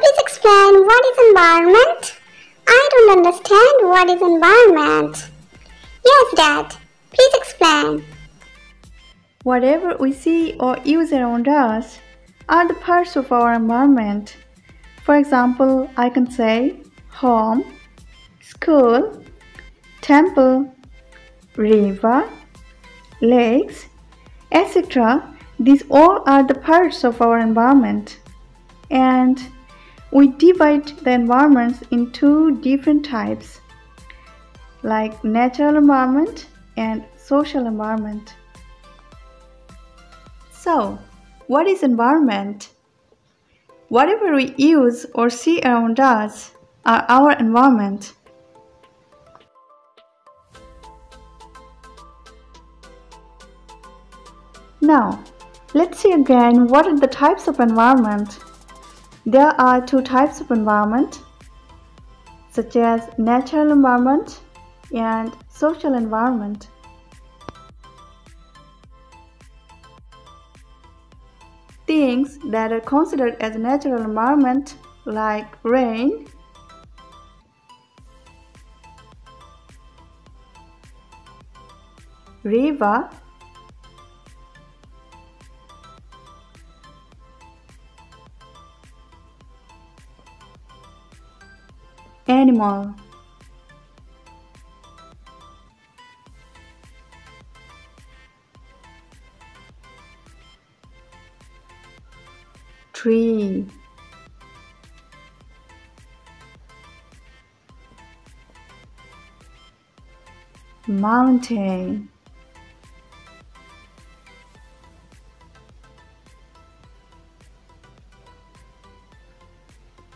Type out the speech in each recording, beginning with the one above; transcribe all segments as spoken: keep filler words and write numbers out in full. please explain what is environment? I don't understand what is environment. Yes, Dad, please explain. Whatever we see or use around us are the parts of our environment. For example, I can say home, school, temple, river, lakes, et cetera. These all are the parts of our environment. And we divide the environments in two different types, like natural environment and social environment. So, what is environment? Whatever we use or see around us are our environment. Now, let's see again what are the types of environment. There are two types of environment, such as natural environment and social environment. Things that are considered as natural environment, like rain, river, animal. Tree. Mountain.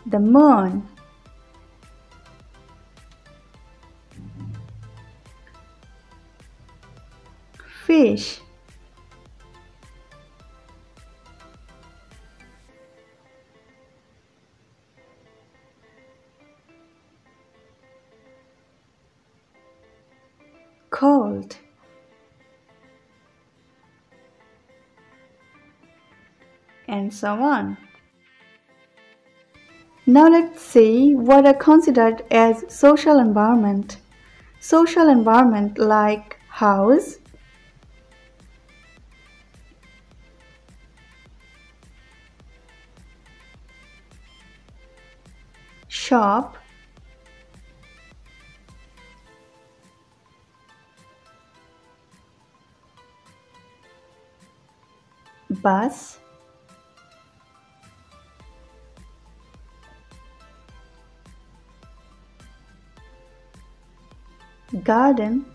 The moon. Fish. Cold. And so on. Now let's see what are considered as social environment. Social environment like house, shop, bus, garden,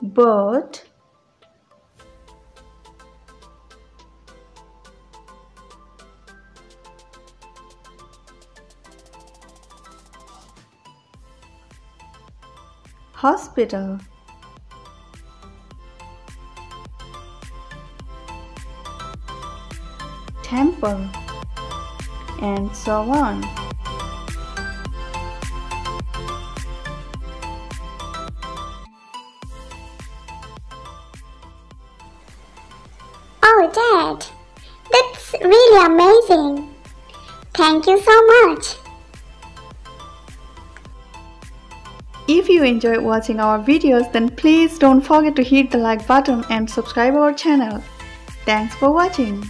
boat, hospital. Temple. And so on. Oh, Dad, that's really amazing. Thank you so much. If you enjoyed watching our videos, then please don't forget to hit the like button and subscribe our channel. Thanks for watching.